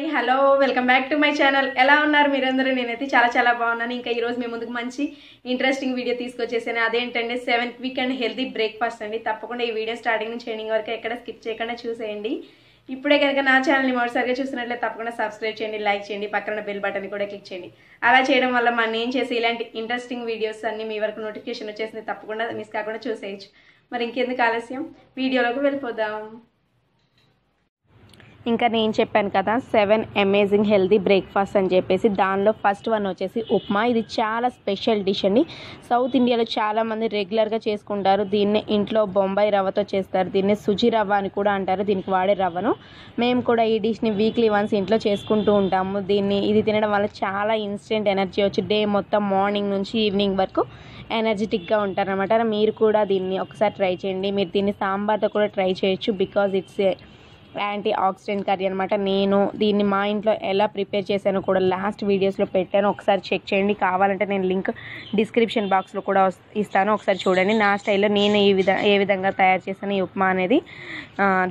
Hi hello welcome back to my channel. ఎలా ఉన్నారు మీరందరూ? నేనైతే చాలా చాలా బాగున్నాను. ఇంకా ఈరోజు మీ ముందుకు మంచి ఇంట్రెస్టింగ్ వీడియో తీసుకొచ్చేసాను. అదేంటంటే 7th week and healthy breakfast అండి. తప్పకుండా ఈ వీడియో స్టార్టింగ్ నుంచి ఎండింగ్ వరకు ఎక్కడ స్కిప్ చేయకుండా చూసేయండి. ఇప్పుడే కనుక నా ఛానల్ని మొదటిసారిగా చూసినట్లయితే తప్పకుండా సబ్స్క్రైబ్ చేయండి, లైక్ చేయండి, పక్కన బెల్ బటన్ కూడా క్లిక్ చేయండి. అలా చేయడం వల్ల మనం ఏం చేసి ఇలాంటి ఇంట్రెస్టింగ్ వీడియోస్ అన్ని మీ వరకు నోటిఫికేషన్ వచ్చేసింది, తప్పకుండా మిస్ కాకుండా చూసేయచ్చు. మరి ఇంకెందుకు ఆలస్యం, వీడియోలోకి వెళ్ళిపోదాం. ఇంకా నేను చెప్పాను కదా 7 అమేజింగ్ హెల్తీ బ్రేక్ఫాస్ట్ అని చెప్పేసి, దానిలో ఫస్ట్ వన్ వచ్చేసి ఉప్మా. ఇది చాలా స్పెషల్ డిష్ అండి. సౌత్ ఇండియాలో చాలామంది రెగ్యులర్గా చేసుకుంటారు. దీన్ని ఇంట్లో బొంబాయి రవ్వతో చేస్తారు. దీన్ని సుజీ రవ్వ అని కూడా అంటారు. దీనికి వాడే రవ్వను మేము కూడా ఈ డిష్ని వీక్లీ వన్స్ ఇంట్లో చేసుకుంటూ ఉంటాము. ఇది తినడం వల్ల చాలా ఇన్స్టెంట్ ఎనర్జీ వచ్చి డే మొత్తం మార్నింగ్ నుంచి ఈవినింగ్ వరకు ఎనర్జెటిక్గా ఉంటారనమాట. మీరు కూడా దీన్ని ఒకసారి ట్రై చేయండి. మీరు దీన్ని సాంబార్తో కూడా ట్రై చేయొచ్చు, because it's antioxidant curry అనమాట. నేను దీన్ని మా ఇంట్లో ఎలా ప్రిపేర్ చేశానో కూడా లాస్ట్ వీడియోస్లో పెట్టాను, ఒకసారి చెక్ చేయండి. కావాలంటే నేను లింక్ డిస్క్రిప్షన్ బాక్స్లో కూడా ఇస్తాను, ఒకసారి చూడండి. నా స్టైల్లో నేను ఏ విధంగా తయారు చేశాను ఈ ఉప్మా అనేది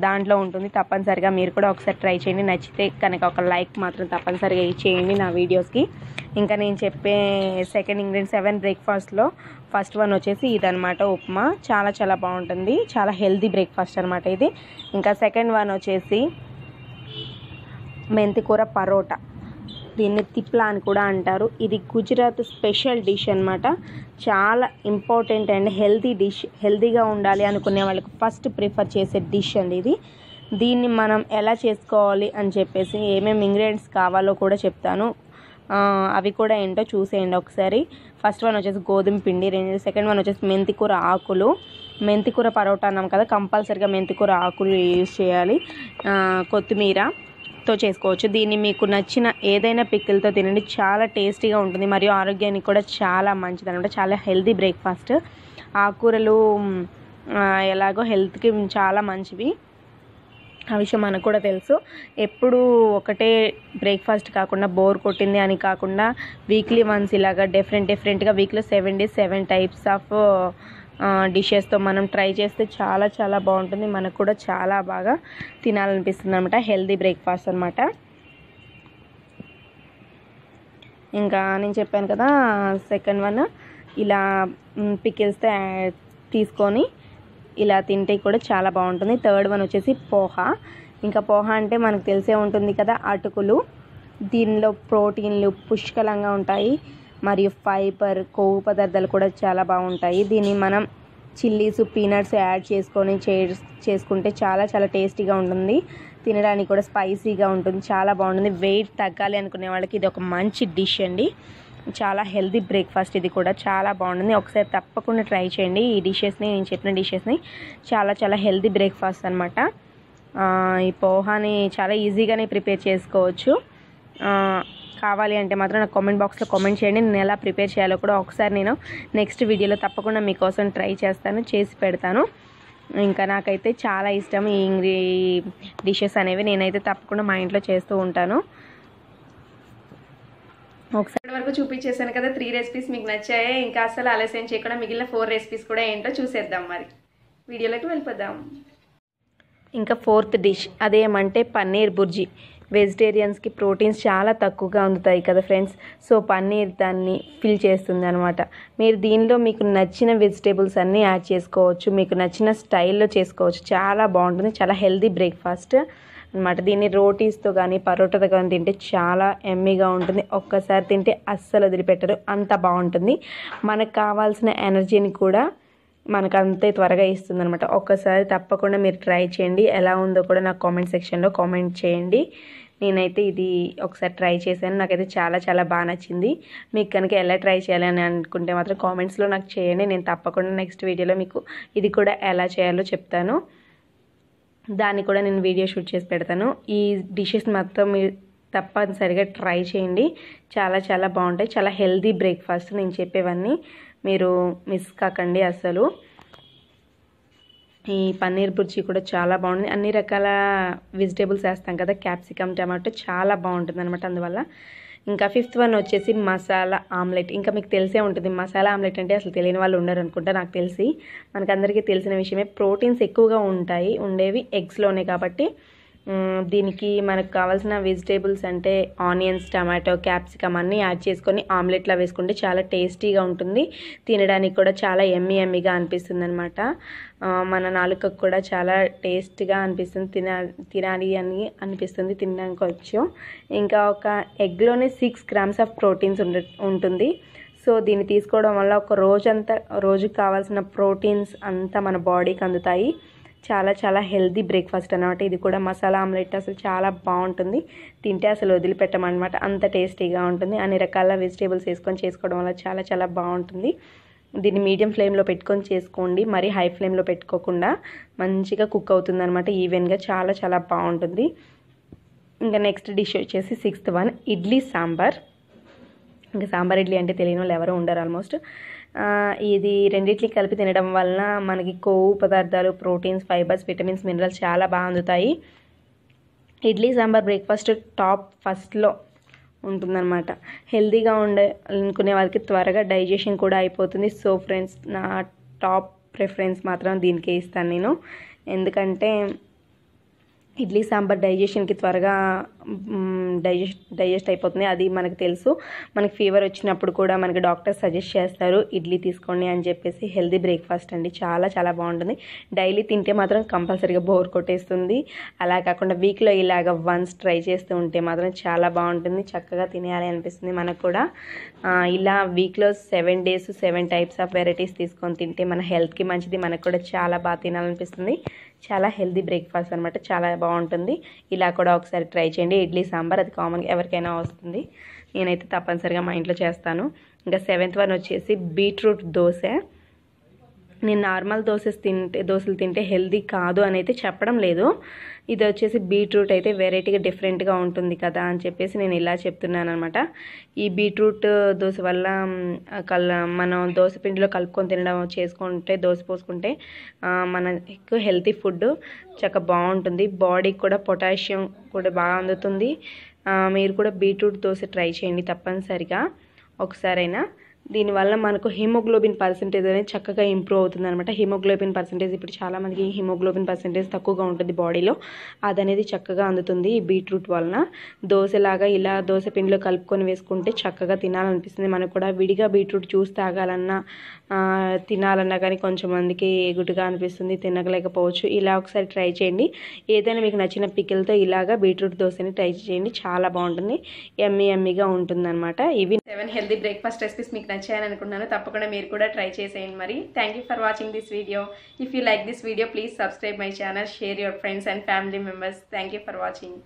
దాంట్లో ఉంటుంది. తప్పనిసరిగా మీరు కూడా ఒకసారి ట్రై చేయండి. నచ్చితే కనుక ఒక లైక్ మాత్రం తప్పనిసరిగా ఇచ్చేయండి నా వీడియోస్కి. ఇంకా నేను చెప్పే సెకండ్ ఇంగ్రీడియంట్ 7 బ్రేక్ఫాస్ట్లో ఫస్ట్ వన్ వచ్చేసి ఇదనమాట, ఉప్మా. చాలా చాలా బాగుంటుంది, చాలా హెల్తీ బ్రేక్ఫాస్ట్ అనమాట ఇది. ఇంకా సెకండ్ వన్ వచ్చేసి మెంతికూర పరోటా. దీన్ని తిప్లా అని కూడా అంటారు. ఇది గుజరాత్ స్పెషల్ డిష్ అనమాట. చాలా ఇంపార్టెంట్ అండ్ హెల్తీ డిష్. హెల్తీగా ఉండాలి అనుకునే వాళ్ళకి ఫస్ట్ ప్రిఫర్ చేసే డిష్ అండి ఇది. దీన్ని మనం ఎలా చేసుకోవాలి అని చెప్పేసి ఏమేమి ఇంగ్రీడియంట్స్ కావాలో కూడా చెప్తాను. అవి కూడా ఏంటో చూసేయండి ఒకసారి. ఫస్ట్ వన్ వచ్చేసి గోధుమ పిండి, సెకండ్ వన్ వచ్చేసి మెంతికూర ఆకులు. మెంతికూర పరోటా అన్నాం కదా, కంపల్సరిగా మెంతికూర ఆకులు యూజ్ చేయాలి. కొత్తిమీరతో చేసుకోవచ్చు. దీన్ని మీకు నచ్చిన ఏదైనా పిక్కిల్తో తినండి, చాలా టేస్టీగా ఉంటుంది. మరియు ఆరోగ్యానికి కూడా చాలా మంచిది అనమాట. చాలా హెల్తీ బ్రేక్ఫాస్ట్. ఆకుకూరలు ఎలాగో హెల్త్కి చాలా మంచివి, ఆ విషయం మనకు కూడా తెలుసు. ఎప్పుడు ఒకటే బ్రేక్ఫాస్ట్ కాకుండా, బోర్ కొట్టింది అని కాకుండా, వీక్లీ వన్స్ ఇలాగా డిఫరెంట్గా వీక్లో 7 days 7 టైప్స్ ఆఫ్ డిషెస్తో మనం ట్రై చేస్తే చాలా చాలా బాగుంటుంది. మనకు కూడా చాలా బాగా తినాలనిపిస్తుంది అనమాట. హెల్తీ బ్రేక్ఫాస్ట్ అనమాట. ఇంకా నేను చెప్పాను కదా సెకండ్ వన్, ఇలా పికిల్స్తో తీసుకొని ఇలా తింటే కూడా చాలా బాగుంటుంది. థర్డ్ వన్ వచ్చేసి పోహా. ఇంకా పోహా అంటే మనకు తెలిసే ఉంటుంది కదా, అటుకులు. దీనిలో ప్రోటీన్లు పుష్కలంగా ఉంటాయి, మరియు ఫైబర్, కొవ్వు పదార్థాలు కూడా చాలా బాగుంటాయి. దీన్ని మనం చిల్లీస్, పీనట్స్ యాడ్ చేసుకొని చేసుకుంటే చాలా చాలా టేస్టీగా ఉంటుంది. తినడానికి కూడా స్పైసీగా ఉంటుంది, చాలా బాగుంటుంది. వెయిట్ తగ్గాలి అనుకునే వాళ్ళకి ఇది ఒక మంచి డిష్ అండి. చాలా హెల్తీ బ్రేక్ఫాస్ట్ ఇది కూడా, చాలా బాగుంటుంది. ఒకసారి తప్పకుండా ట్రై చేయండి ఈ డిషెస్ని, నేను చెప్పిన డిషెస్ని. చాలా చాలా హెల్తీ బ్రేక్ఫాస్ట్ అనమాట. ఈ పోహాని చాలా ఈజీగానే ప్రిపేర్ చేసుకోవచ్చు. కావాలి అంటే మాత్రం నాకు కామెంట్ బాక్స్లో కామెంట్ చేయండి, నేను ఎలా ప్రిపేర్ చేయాలో కూడా. ఒకసారి నేను నెక్స్ట్ వీడియోలో తప్పకుండా మీకోసం ట్రై చేస్తాను, చేసి పెడతాను. ఇంకా నాకైతే చాలా ఇష్టం ఈ డిషెస్ అనేవి. నేనైతే తప్పకుండా మా ఇంట్లో చేస్తూ ఉంటాను. ఒకసారి వరకు చూపించేశాను కదా 3 రెసిపీస్ మీకు నచ్చాయి. ఇంకా అసలు ఆలస్యం చేయకుండా మిగిలిన 4 రెసిపీస్ కూడా ఏంటో చూసేద్దాం. మరి వీడియోలోకి వెళ్ళిపోదాం. ఇంకా ఫోర్త్ డిష్ అదేమంటే పన్నీర్ బుర్జీ. వెజిటేరియన్స్కి ప్రోటీన్స్ చాలా తక్కువగా అందుతాయి కదా ఫ్రెండ్స్, సో పన్నీర్ దాన్ని ఫిల్ చేస్తుంది అనమాట. మీరు దీనిలో మీకు నచ్చిన వెజిటేబుల్స్ అన్నీ యాడ్ చేసుకోవచ్చు, మీకు నచ్చిన స్టైల్లో చేసుకోవచ్చు. చాలా బాగుంటుంది, చాలా హెల్తీ బ్రేక్ఫాస్ట్ అన్నమాట. దీన్ని రోటీస్తో కానీ పరోటాతో కానీ తింటే చాలా ఎమ్మీగా ఉంటుంది. ఒక్కసారి తింటే అస్సలు వదిలిపెట్టరు, అంత బాగుంటుంది. మనకు కావాల్సిన ఎనర్జీని కూడా మనకు అంతే త్వరగా ఇస్తుంది అనమాట. ఒక్కసారి తప్పకుండా మీరు ట్రై చేయండి. ఎలా ఉందో కూడా నాకు కామెంట్ సెక్షన్లో కామెంట్ చేయండి. నేనైతే ఇది ఒకసారి ట్రై చేశాను, నాకైతే చాలా చాలా బాగా నచ్చింది. మీకు కనుక ఎలా ట్రై చేయాలని అనుకుంటే మాత్రం కామెంట్స్లో నాకు చేయండి. నేను తప్పకుండా నెక్స్ట్ వీడియోలో మీకు ఇది కూడా ఎలా చేయాలో చెప్తాను. దాన్ని కూడా నేను వీడియో షూట్ చేసి పెడతాను. ఈ డిషెస్ మాత్రం మీరు తప్పనిసరిగా ట్రై చేయండి, చాలా చాలా బాగుంటాయి. చాలా హెల్తీ బ్రేక్ఫాస్ట్, నేను చెప్పేవన్నీ మీరు మిస్ కాకండి అసలు. ఈ పన్నీర్ బుర్జీ కూడా చాలా బాగుంటుంది. అన్ని రకాల వెజిటేబుల్స్ వేస్తాం కదా, క్యాప్సికమ్, టమాటో, చాలా బాగుంటుంది అనమాట అందువల్ల. ఇంకా ఫిఫ్త్ వన్ వచ్చేసి మసాలా ఆమ్లెట్. ఇంకా మీకు తెలిసే ఉంటుంది మసాలా ఆమ్లెట్ అంటే అసలు తెలియని వాళ్ళు ఉండరు అనుకుంటా, నాకు తెలిసి మనకందరికీ తెలిసిన విషయమే. ప్రోటీన్స్ ఎక్కువగా ఉండేవి ఎగ్స్లోనే, కాబట్టి దీనికి మనకు కావాల్సిన వెజిటేబుల్స్ అంటే ఆనియన్స్, టమాటో, క్యాప్సికమ్ అన్నీ యాడ్ చేసుకొని ఆమ్లెట్లా వేసుకుంటే చాలా టేస్టీగా ఉంటుంది. తినడానికి కూడా చాలా ఎమ్మీగా అనిపిస్తుంది అనమాట. మన నాలుకకు కూడా చాలా టేస్ట్గా అనిపిస్తుంది, తినాలి అని అనిపిస్తుంది తినడానికి వచ్చు. ఇంకా ఒక ఎగ్లోనే 6 grams ఆఫ్ ప్రోటీన్స్ ఉంటుంది. సో దీన్ని తీసుకోవడం వల్ల ఒక రోజుకు కావాల్సిన ప్రోటీన్స్ అంతా మన బాడీకి అందుతాయి. చాలా చాలా హెల్తీ బ్రేక్ఫాస్ట్ అనమాట. ఇది కూడా మసాలా ఆమ్లెట్ అసలు చాలా బాగుంటుంది, తింటే అసలు వదిలిపెట్టమన్నమాట, అంత టేస్టీగా ఉంటుంది. అన్ని రకాల వెజిటేబుల్స్ వేసుకొని చేసుకోవడం వల్ల చాలా చాలా బాగుంటుంది. దీన్ని మీడియం ఫ్లేమ్లో పెట్టుకొని చేసుకోండి, మరీ హై ఫ్లేమ్లో పెట్టుకోకుండా. మంచిగా కుక్ అవుతుంది అనమాట, ఈవెన్గా చాలా చాలా బాగుంటుంది. ఇంకా నెక్స్ట్ డిష్ వచ్చేసి 6th one, ఇడ్లీ సాంబార్. ఇంకా సాంబార్ ఇడ్లీ అంటే తెలియని వాళ్ళు ఎవరూ ఉండరు ఆల్మోస్ట్. ఇది రెండింటిని కలిపి తినడం వలన మనకి కొవ్వు పదార్థాలు, ప్రోటీన్స్, ఫైబర్స్, విటమిన్స్, మినరల్స్ చాలా బాగా అందుతాయి. ఇడ్లీ సాంబార్ బ్రేక్ఫాస్ట్ టాప్ ఫస్ట్లో ఉంటుందన్నమాట. హెల్తీగా అనుకునే వాళ్ళకి త్వరగా డైజెషన్ కూడా అయిపోతుంది. సో ఫ్రెండ్స్, నా టాప్ ప్రిఫరెన్స్ మాత్రం దీనికే ఇస్తాను నేను. ఎందుకంటే ఇడ్లీ సాంబార్ డైజెషన్కి త్వరగా డైజెస్ట్ అయిపోతుంది, అది మనకు తెలుసు. మనకి ఫీవర్ వచ్చినప్పుడు కూడా మనకి డాక్టర్ సజెస్ట్ చేస్తారు ఇడ్లీ తీసుకోండి అని చెప్పేసి. హెల్దీ బ్రేక్ఫాస్ట్ అండి, చాలా చాలా బాగుంటుంది. డైలీ తింటే మాత్రం కంపల్సరీగా బోర్ కొట్టేస్తుంది. అలా కాకుండా వీక్లో ఇలాగ వన్స్ ట్రై చేస్తూ ఉంటే మాత్రం చాలా బాగుంటుంది, చక్కగా తినేయాలి అనిపిస్తుంది మనకు కూడా. ఇలా వీక్లో 7 days 7 types ఆఫ్ వెరైటీస్ తీసుకొని తింటే మన హెల్త్కి మంచిది, మనకు కూడా చాలా బాగా తినాలనిపిస్తుంది. చాలా హెల్దీ బ్రేక్ఫాస్ట్ అనమాట, చాలా బాగుంటుంది. ఇలా కూడా ఒకసారి ట్రై చేయండి. ఇడ్లీ సాంబార్ అది కామన్గా ఎవరికైనా వస్తుంది, నేనైతే తప్పనిసరిగా మా ఇంట్లో చేస్తాను. ఇంకా 7th one వచ్చేసి బీట్రూట్ దోశ. నేను నార్మల్ దోశలు తింటే హెల్దీ కాదు అని అయితే చెప్పడం లేదు. ఇది వచ్చేసి బీట్రూట్ అయితే వెరైటీగా డిఫరెంట్గా ఉంటుంది కదా అని చెప్పేసి నేను ఇలా చెప్తున్నాను అనమాట. ఈ బీట్రూట్ దోశ వల్ల మనం దోశ పిండిలో కలుపుకొని తినడం చేసుకుంటే, దోశ పోసుకుంటే మనకు హెల్తీ ఫుడ్ చక్కగా బాగుంటుంది. బాడీకి కూడా పొటాషియం కూడా బాగా అందుతుంది. మీరు కూడా బీట్రూట్ దోశ ట్రై చేయండి తప్పనిసరిగా ఒకసారైనా. దీనివల్ల మనకు హిమోగ్లోబిన్ పర్సంటేజ్ అనేది చక్కగా ఇంప్రూవ్ అవుతుంది అనమాట. హిమోగ్లోబిన్ పర్సంటేజ్ ఇప్పుడు చాలామందికి హిమోగ్లోబిన్ పర్సంటేజ్ తక్కువగా ఉంటుంది బాడీలో, అదనేది చక్కగా అందుతుంది ఈ బీట్రూట్ వలన. దోశలాగా ఇలా దోశ పిండిలో కలుపుకొని వేసుకుంటే చక్కగా తినాలనిపిస్తుంది మనకు కూడా. విడిగా బీట్రూట్ జ్యూస్ తాగాలన్నా తినాలన్నా కానీ కొంచెం మందికి ఎగుటుగా అనిపిస్తుంది, తినలేకపోవచ్చు. ఇలా ఒకసారి ట్రై చేయండి. ఏదైనా మీకు నచ్చిన పికిల్తో ఇలాగా బీట్రూట్ దోశని ట్రై చేయండి, చాలా బాగుంటుంది, ఎమ్మీగా ఉంటుందన్నమాట. ఇవి 7 హెల్తీ బ్రేక్ఫాస్ట్ రెసిపీస్ మీకు నచ్చాయని అనుకున్నాను. తప్పకుండా మీరు కూడా ట్రై చేసేయండి మరి. Thank you for watching this video. If you like this video, please subscribe my channel, share your friends and family members. Thank you for watching.